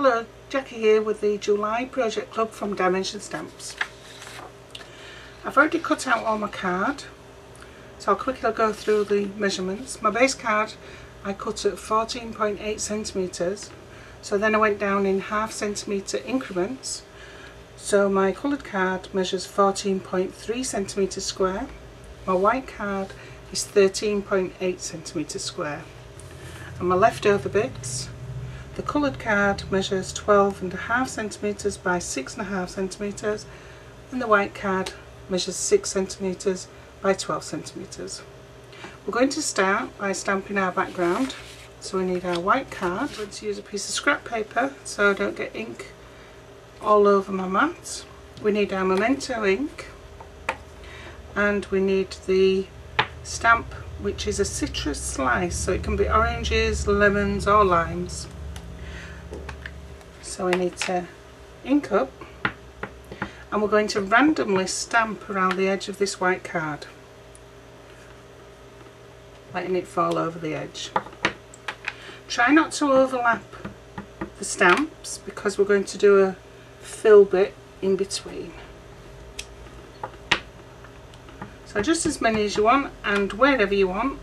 Hello, Jackie here with the July Project Club from Dimension Stamps. I've already cut out all my card, so I'll quickly go through the measurements. My base card I cut at 14.8 centimetres, so then I went down in 1/2 centimetre increments, so my coloured card measures 14.3 centimetres square. My white card is 13.8 centimetres square, and my leftover bits, the coloured card measures 12.5 centimetres by 6.5 centimetres, and the white card measures 6 centimetres by 12 centimetres. We're going to start by stamping our background, so we need our white card. I'm going to use a piece of scrap paper so I don't get ink all over my mat. We need our memento ink, and we need the stamp, which is a citrus slice, so it can be oranges, lemons or limes. So we need to ink up, and we're going to randomly stamp around the edge of this white card, letting it fall over the edge. Try not to overlap the stamps because we're going to do a fill bit in between. So just as many as you want and wherever you want.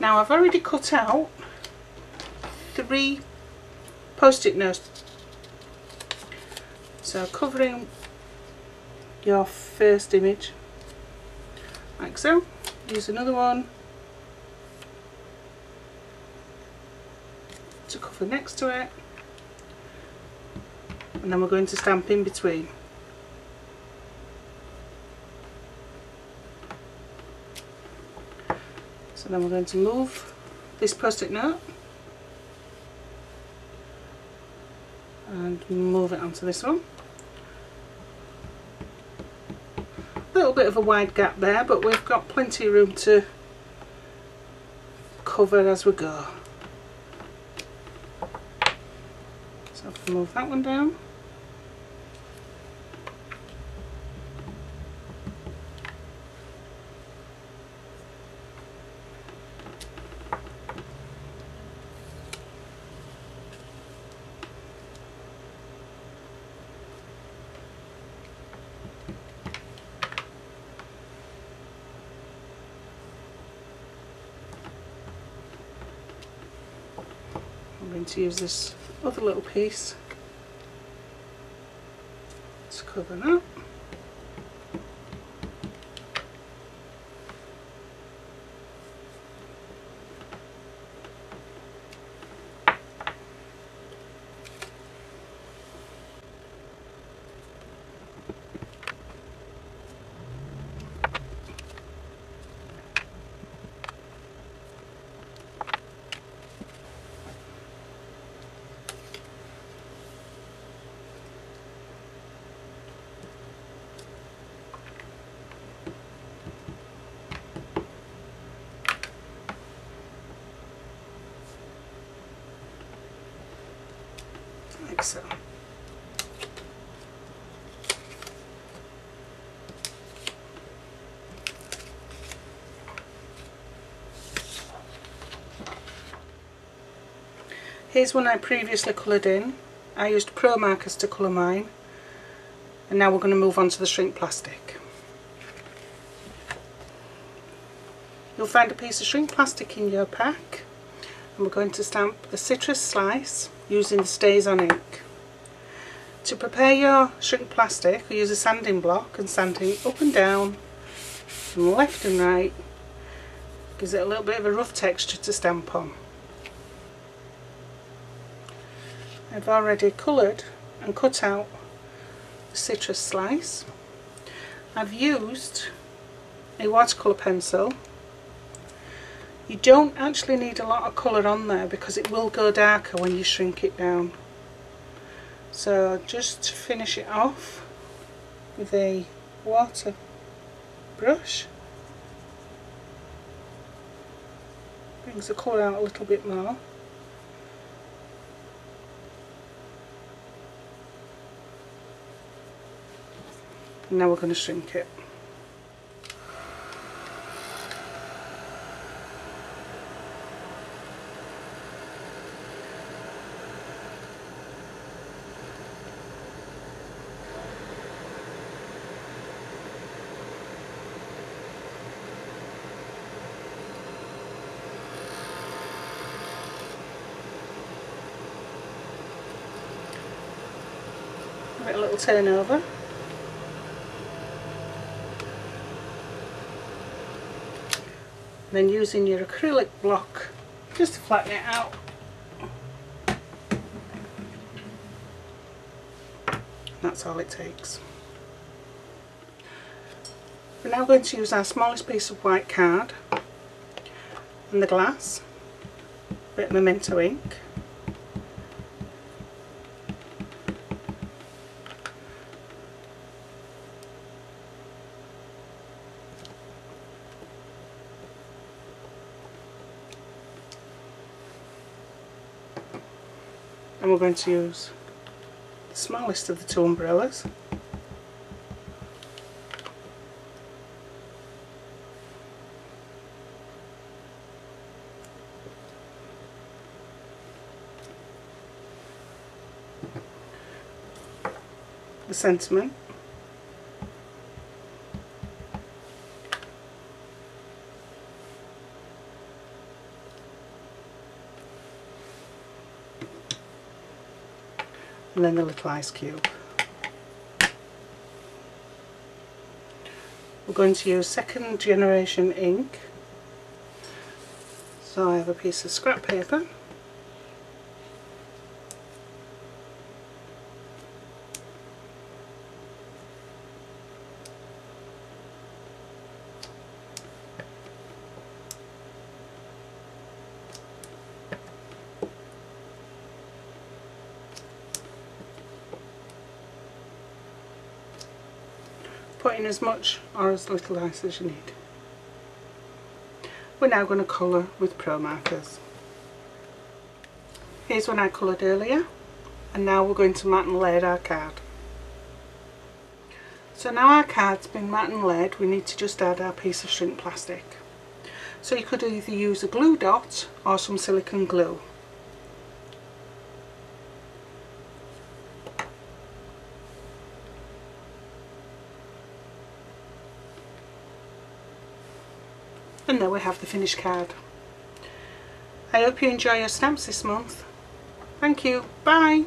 Now I've already cut out 3 post-it notes, so covering your first image like so, use another one to cover next to it, and then we're going to stamp in between. So then we're going to move this post-it note and move it onto this one. A little bit of a wide gap there, but we've got plenty of room to cover as we go. So I'll move that one down. I'm going to use this other little piece to cover that. So here's one I previously coloured in. I used Pro markers to colour mine, and now we're going to move on to the shrink plastic. You'll find a piece of shrink plastic in your pack, and we're going to stamp a citrus slice using the stays-on ink. To prepare your shrink plastic, we use a sanding block and sanding up and down and left and right. Gives it a little bit of a rough texture to stamp on. I've already coloured and cut out the citrus slice. I've used a watercolour pencil. You don't actually need a lot of colour on there because it will go darker when you shrink it down. So just to finish it off with a water brush, brings the colour out a little bit more. And now we're going to shrink it. Give it a little turn over. Then using your acrylic block just to flatten it out. That's all it takes. We're now going to use our smallest piece of white card and the glass, a bit of memento ink, and we're going to use the smallest of the two umbrellas . The sentiment and then the little ice cube. We're going to use second generation ink. So I have a piece of scrap paper. Put in as much or as little ice as you need. We're now going to colour with Pro markers. Here's one I coloured earlier, and now we're going to mat and layer our card. So now our card's been mat and layered, we need to just add our piece of shrink plastic. So you could either use a glue dot or some silicone glue. And there we have the finished card. I hope you enjoy your stamps this month. Thank you. Bye.